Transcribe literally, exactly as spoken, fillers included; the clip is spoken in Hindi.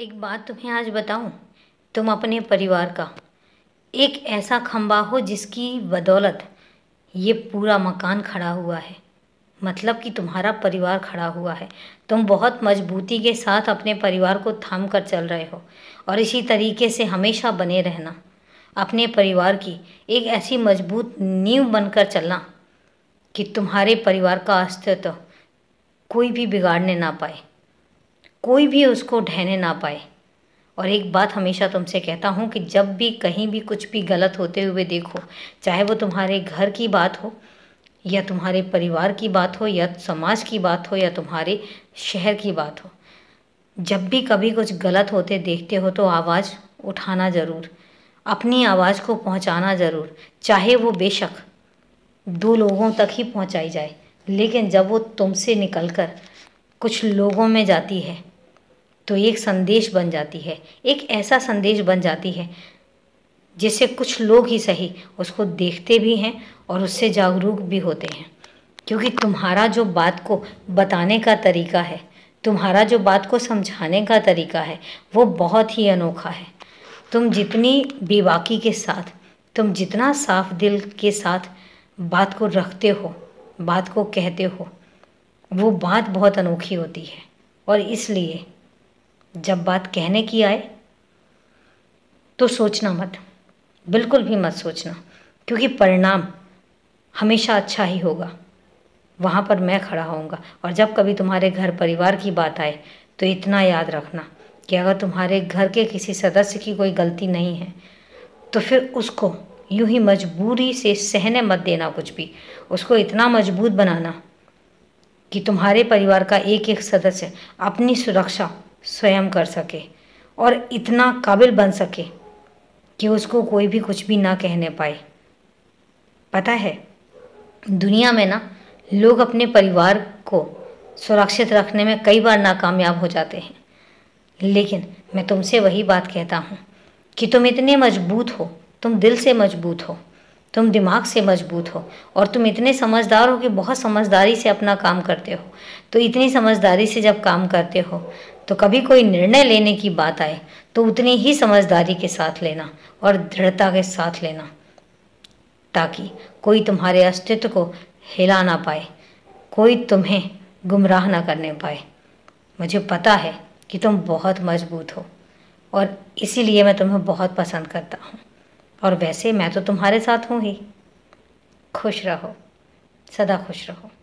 एक बात तुम्हें आज बताऊं, तुम अपने परिवार का एक ऐसा खंबा हो जिसकी बदौलत ये पूरा मकान खड़ा हुआ है। मतलब कि तुम्हारा परिवार खड़ा हुआ है। तुम बहुत मजबूती के साथ अपने परिवार को थाम कर चल रहे हो और इसी तरीके से हमेशा बने रहना। अपने परिवार की एक ऐसी मजबूत नींव बनकर चलना कि तुम्हारे परिवार का अस्तित्व कोई भी बिगाड़ने ना पाए, कोई भी उसको ढहने ना पाए। और एक बात हमेशा तुमसे कहता हूँ कि जब भी कहीं भी कुछ भी गलत होते हुए देखो, चाहे वो तुम्हारे घर की बात हो या तुम्हारे परिवार की बात हो या समाज की बात हो या तुम्हारे शहर की बात हो, जब भी कभी कुछ गलत होते देखते हो तो आवाज़ उठाना ज़रूर, अपनी आवाज़ को पहुँचाना ज़रूर। चाहे वो बेशक दो लोगों तक ही पहुँचाई जाए, लेकिन जब वो तुमसे निकल कर कुछ लोगों में जाती है तो एक संदेश बन जाती है, एक ऐसा संदेश बन जाती है जिसे कुछ लोग ही सही उसको देखते भी हैं और उससे जागरूक भी होते हैं। क्योंकि तुम्हारा जो बात को बताने का तरीका है, तुम्हारा जो बात को समझाने का तरीका है, वो बहुत ही अनोखा है। तुम जितनी बेबाकी के साथ, तुम जितना साफ दिल के साथ बात को रखते हो, बात को कहते हो, वो बात बहुत अनोखी होती है। और इसलिए जब बात कहने की आए तो सोचना मत, बिल्कुल भी मत सोचना, क्योंकि परिणाम हमेशा अच्छा ही होगा। वहाँ पर मैं खड़ा होऊंगा। और जब कभी तुम्हारे घर परिवार की बात आए तो इतना याद रखना कि अगर तुम्हारे घर के किसी सदस्य की कोई गलती नहीं है तो फिर उसको यूं ही मजबूरी से सहने मत देना कुछ भी। उसको इतना मजबूत बनाना कि तुम्हारे परिवार का एक एक सदस्य अपनी सुरक्षा स्वयं कर सके और इतना काबिल बन सके कि उसको कोई भी कुछ भी ना कहने पाए। पता है, दुनिया में ना लोग अपने परिवार को सुरक्षित रखने में कई बार नाकामयाब हो जाते हैं, लेकिन मैं तुमसे वही बात कहता हूँ कि तुम इतने मजबूत हो, तुम दिल से मजबूत हो, तुम दिमाग से मजबूत हो और तुम इतने समझदार हो कि बहुत समझदारी से अपना काम करते हो। तो इतनी समझदारी से जब काम करते हो तो कभी कोई निर्णय लेने की बात आए तो उतनी ही समझदारी के साथ लेना और दृढ़ता के साथ लेना, ताकि कोई तुम्हारे अस्तित्व को हिला ना पाए, कोई तुम्हें गुमराह ना करने पाए। मुझे पता है कि तुम बहुत मजबूत हो और इसीलिए मैं तुम्हें बहुत पसंद करता हूँ। और वैसे मैं तो तुम्हारे साथ हूँ ही। खुश रहो, सदा खुश रहो।